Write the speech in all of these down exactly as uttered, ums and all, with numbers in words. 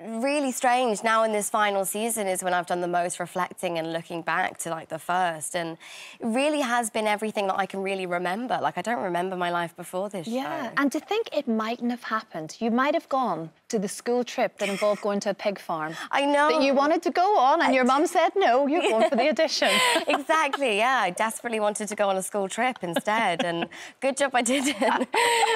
really strange. Now in this final season is when I've done the most reflecting and looking back to, like, the first. And it really has been everything that I can really remember. Like, I don't remember my life before this yeah. show. And to think it mightn't have happened. You might have gone to the school trip that involved going to a pig farm. I know. That you wanted to go on and I... your mum said, no, you're going for the audition. Exactly, yeah. I desperately wanted to go on a school trip instead. And good job I didn't. I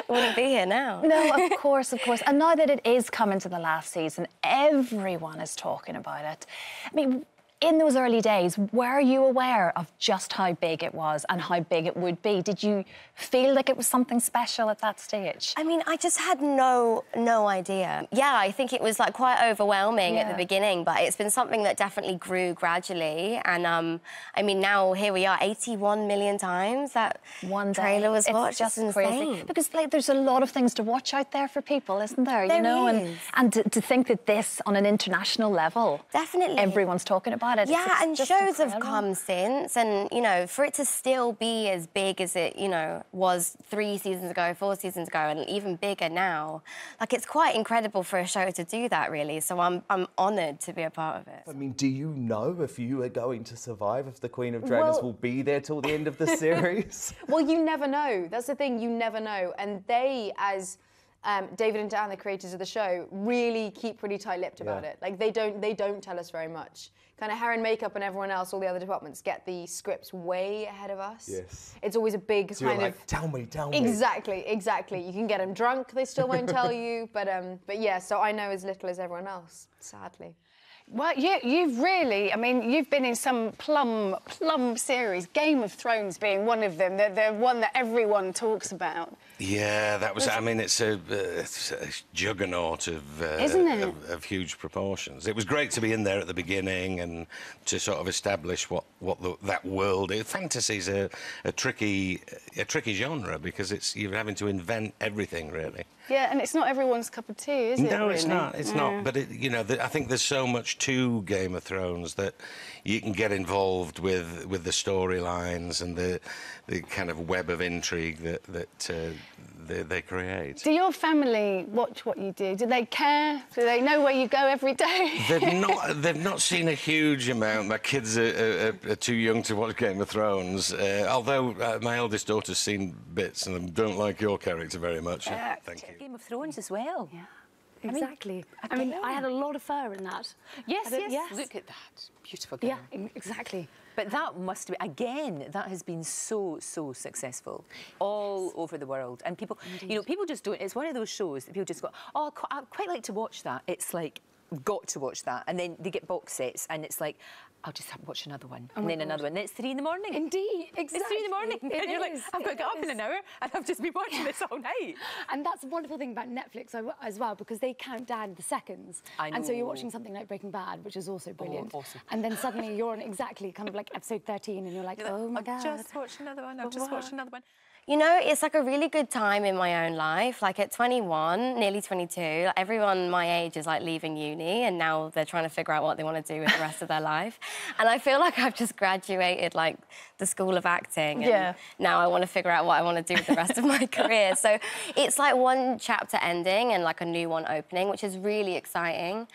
wouldn't be here now. No, of course, of course. And now that it is coming to the last season, everyone is talking about it. I mean, in those early days, were you aware of just how big it was and how big it would be? Did you feel like it was something special at that stage? I mean, I just had no, no idea. Yeah, I think it was, like, quite overwhelming yeah. at the beginning, but it's been something that definitely grew gradually. And, um, I mean, now here we are, eighty-one million times that One day, trailer was watched. It's just it's insane. Crazy. Because, like, there's a lot of things to watch out there for people, isn't there? There you know, is. And, and to, to think that this, on an international level... Definitely. Everyone's talking about it. It. Yeah, it's and shows incredible. Have come since, and, you know, for it to still be as big as it, you know, was three seasons ago, four seasons ago, and even bigger now, like, it's quite incredible for a show to do that, really, so I'm, I'm honoured to be a part of it. I mean, do you know if you are going to survive, if the Queen of Dragons well... will be there till the end of the series? Well, you never know. That's the thing, you never know, and they, as... Um, David and Dan, the creators of the show, really keep pretty tight-lipped yeah. about it. Like, they don't, they don't tell us very much. Kind of hair and makeup and everyone else, all the other departments, get the scripts way ahead of us. Yes. It's always a big so kind you're like, of... tell me, tell me. Exactly, exactly. You can get them drunk, they still won't tell you. But, um, but yeah, so I know as little as everyone else, sadly. Well, you, you've really, I mean, you've been in some plum, plum series, Game of Thrones being one of them, the, the one that everyone talks about. Yeah, that was, was I mean, it's a, uh, it's a juggernaut of, uh, isn't it? Of, of huge proportions. It was great to be in there at the beginning and to sort of establish what, what the, that world is. Fantasy's a, a, tricky, a tricky genre because it's you're having to invent everything, really. Yeah, and it's not everyone's cup of tea, is it? No, really? It's not, it's no. not. But, it, you know, the, I think there's so much to Game of Thrones that you can get involved with with the storylines and the the kind of web of intrigue that that uh, they, they create. Do your family watch what you do? Do they care? Do they know where you go every day? They've not they've not seen a huge amount. My kids are, are, are too young to watch Game of Thrones. Uh, although uh, my eldest daughter's seen bits and don't like your character very much. Uh, Thank you. Game of Thrones as well. Yeah. Exactly. I mean, I, mean, I had a lot of fur in that. Yes, yes, yes. Look at that. Beautiful girl. Yeah, exactly. But that must be, again, that has been so, so successful all yes. over the world. And people, Indeed. you know, people just don't, it's one of those shows that people just go, oh, I'd quite like to watch that. It's like, got to watch that. And then they get box sets and it's like, I'll just have to watch another one, oh and then God. another one, and it's three in the morning. Indeed, exactly. It's three in the morning, it and you're is, like, I've got to get is. up in an hour, and I've just been watching yeah. this all night. And that's the wonderful thing about Netflix as well, because they count down the seconds. I know. And so you're watching something like Breaking Bad, which is also brilliant. Oh, awesome. And then suddenly you're on exactly kind of like episode thirteen, and you're like, oh my I've God. I've just watched another one, I've oh, just wow. watched another one. You know, it's like a really good time in my own life. Like at twenty-one, nearly twenty-two, like everyone my age is like leaving uni and now they're trying to figure out what they want to do with the rest of their life. And I feel like I've just graduated like the school of acting. And yeah. now I want to figure out what I want to do with the rest of my career. So it's like one chapter ending and like a new one opening, which is really exciting.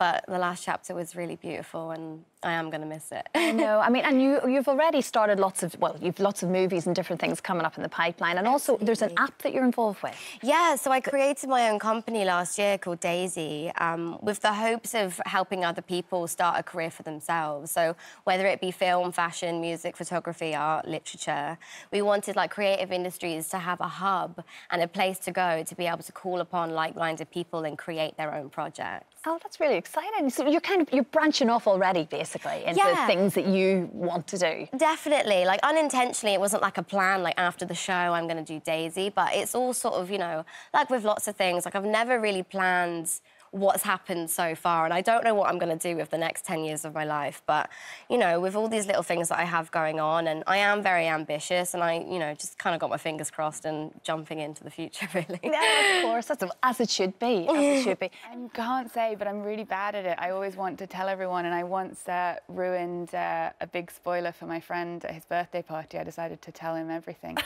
But the last chapter was really beautiful and I am going to miss it. I know. I mean, and you, you've already started lots of, well, you've lots of movies and different things coming up in the pipeline. And also, Absolutely. there's an app that you're involved with. Yeah, so I created my own company last year called Daisy um, with the hopes of helping other people start a career for themselves. So whether it be film, fashion, music, photography, art, literature, we wanted, like, creative industries to have a hub and a place to go to be able to call upon like-minded people and create their own projects. Oh, that's really exciting. So you're kind of, you're branching off already, basically, into yeah. things that you want to do. Definitely. Like, unintentionally, it wasn't like a plan, like, after the show, I'm going to do Daisy, but it's all sort of, you know, like with lots of things, like, I've never really planned what's happened so far, and I don't know what I'm going to do with the next ten years of my life, but, you know, with all these little things that I have going on, and I am very ambitious, and I, you know, just kind of got my fingers crossed and jumping into the future, really. Yeah, of course, that's as it should be, as it should be. I can't say, but I'm really bad at it. I always want to tell everyone, and I once uh, ruined uh, a big spoiler for my friend at his birthday party. I decided to tell him everything.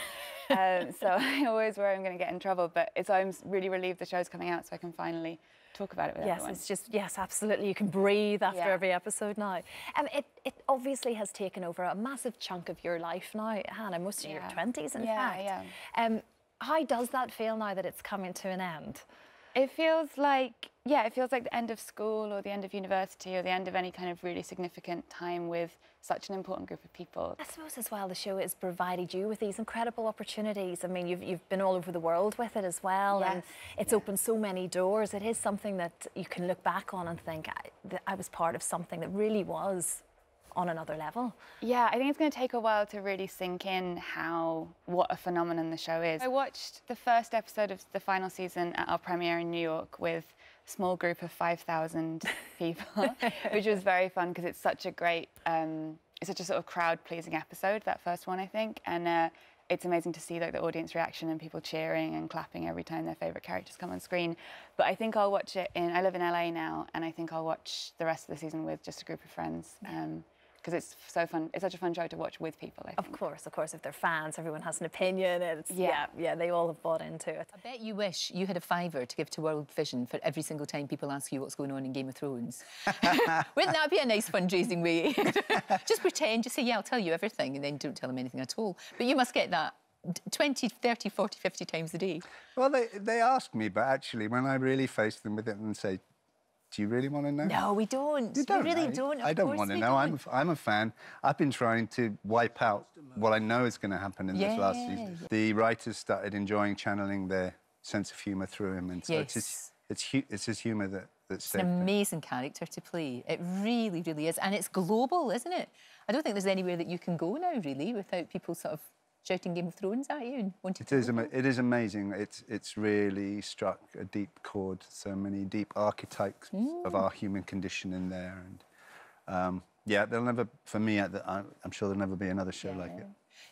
um, so I always worry I'm going to get in trouble, but it's, I'm really relieved the show's coming out so I can finally talk about it with yes, everyone. Yes, it's just, yes, absolutely. You can breathe after yeah. every episode now. Um, it, it obviously has taken over a massive chunk of your life now, Hannah, most of yeah. your twenties, in yeah, fact. Yeah, yeah. Um, how does that feel now that it's coming to an end? It feels like, yeah, it feels like the end of school or the end of university or the end of any kind of really significant time with such an important group of people. I suppose as well the show has provided you with these incredible opportunities. I mean, you've, you've been all over the world with it as well, yes. and it's yeah. opened so many doors. It is something that you can look back on and think, I, that I was part of something that really was on another level. Yeah, I think it's going to take a while to really sink in how, what a phenomenon the show is. I watched the first episode of the final season at our premiere in New York with a small group of five thousand people, which was very fun because it's such a great, um, it's such a sort of crowd-pleasing episode, that first one, I think. And uh, it's amazing to see like the audience reaction and people cheering and clapping every time their favourite characters come on screen. But I think I'll watch it in, I live in L A now, and I think I'll watch the rest of the season with just a group of friends. Um, Because it's so fun, it's such a fun show to watch with people, I think. Of course, of course, if they're fans, everyone has an opinion. It's, yeah. yeah, yeah, they all have bought into it. I bet you wish you had a fiver to give to World Vision for every single time people ask you what's going on in Game of Thrones. Wouldn't that be a nice fundraising way? Just pretend, just say, yeah, I'll tell you everything, and then don't tell them anything at all. But you must get that twenty, thirty, forty, fifty times a day. Well, they, they ask me, but actually, when I really face them with it and say, do you really want to know? No, we don't. You don't we really know. don't. Of I don't want to know. I'm, I'm a fan. I've been trying to wipe out what I know is going to happen in yeah. this last season. The writers started enjoying channeling their sense of humour through him, and so yes. it's his, it's, it's his humour that that's it's an amazing there. character to play. It really, really is, and it's global, isn't it? I don't think there's anywhere that you can go now, really, without people sort of shouting Game of Thrones at you and wanting it to is am It is amazing. It's, it's really struck a deep chord. So many deep archetypes mm. of our human condition in there. And um, yeah, there'll never, for me, I'm sure there'll never be another show yeah. like it.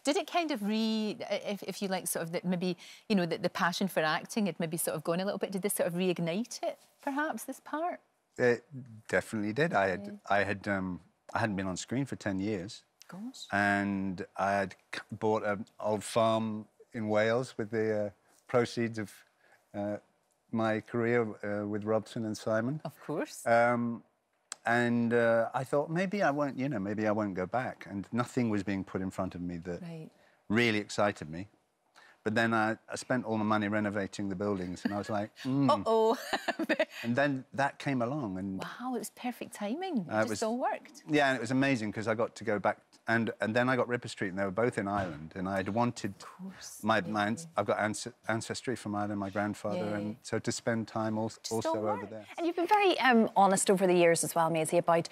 Did it kind of re, if, if you like, sort of, that maybe, you know, the, the passion for acting had maybe sort of gone a little bit, did this sort of reignite it, perhaps, this part? It definitely did. I had, I had, um, I hadn't been on screen for ten years. And I had bought an old farm in Wales with the uh, proceeds of uh, my career uh, with Robson and Simon. Of course. Um, and uh, I thought maybe I won't, you know, maybe I won't go back. And nothing was being put in front of me that right. really excited me. But then I, I spent all my money renovating the buildings, and I was like, mm. uh-oh. And then that came along, and wow, it was perfect timing. Uh, it just all worked. Yeah, and it was amazing because I got to go back, and and then I got Ripper Street, and they were both in Ireland, and I'd wanted, of course, my, yeah. my I've got anc ancestry from Ireland, my grandfather, yeah. and so to spend time also, also over there. And you've been very um, honest over the years as well, Maisie, about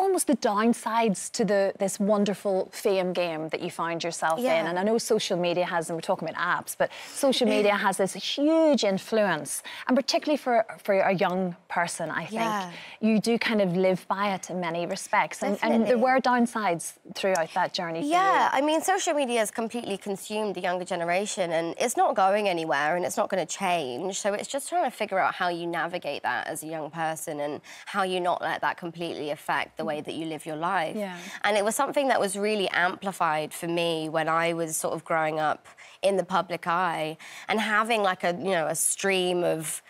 almost the downsides to the this wonderful fame game that you find yourself yeah. in. And I know social media has, and we're talking about apps, but social media has this huge influence, and particularly for, for a young person, I think, yeah. you do kind of live by it in many respects. And, and there were downsides throughout that journey for Yeah, you. I mean, social media has completely consumed the younger generation, and it's not going anywhere, and it's not going to change. So it's just trying to figure out how you navigate that as a young person, and how you not let that completely affect the way that you live your life. Yeah. And it was something that was really amplified for me when I was sort of growing up in the public eye, and having like a, you know, a stream of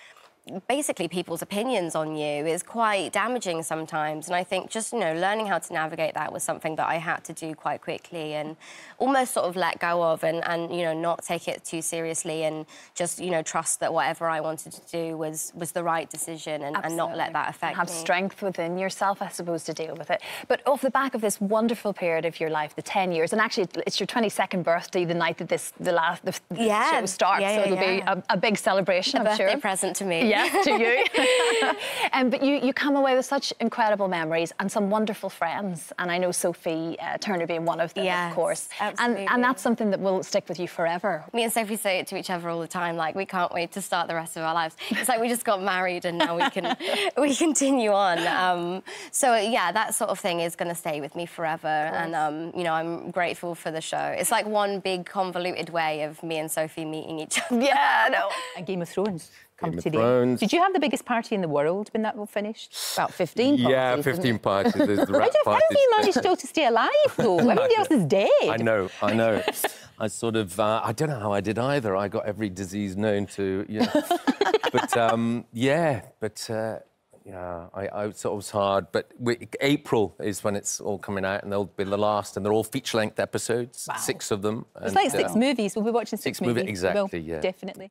basically people's opinions on you is quite damaging sometimes. And I think just, you know, learning how to navigate that was something that I had to do quite quickly, and almost sort of let go of, and, and you know, not take it too seriously, and just, you know, trust that whatever I wanted to do was was the right decision, and, and not let that affect have me. Have strength within yourself, I suppose, to deal with it. But off the back of this wonderful period of your life, the ten years, and actually it's your twenty-second birthday the night that this, the last, the yeah. show starts, yeah, yeah, so it'll yeah. be a, a big celebration, a I'm sure. A birthday present to me. Yeah. to you. um, but you, you come away with such incredible memories and some wonderful friends. And I know Sophie uh, Turner being one of them, yes, of course. Absolutely. And, and that's something that will stick with you forever. Me and Sophie say it to each other all the time, like, we can't wait to start the rest of our lives. It's like we just got married and now we can we continue on. Um, so, yeah, that sort of thing is going to stay with me forever. And, um, you know, I'm grateful for the show. It's like one big convoluted way of me and Sophie meeting each other. Yeah, I know. And Game of Thrones. come Game to of the Thrones. Did you have the biggest party in the world when that all finished? About fifteen parties. Yeah, fifteen parties. There's the rap how, how have you managed still to stay alive, though? Everybody else is dead. I know, I know. I sort of, uh, I don't know how I did either. I got every disease known to, you know. But, um, yeah, but, uh, yeah, I, I, it was hard. But we, April is when it's all coming out, and they'll be the last, and they're all feature-length episodes, wow. six of them. It's and, like six uh, movies. We'll be watching six, six movies. movies. Exactly, well, yeah. Definitely.